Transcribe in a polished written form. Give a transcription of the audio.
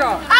Ärger!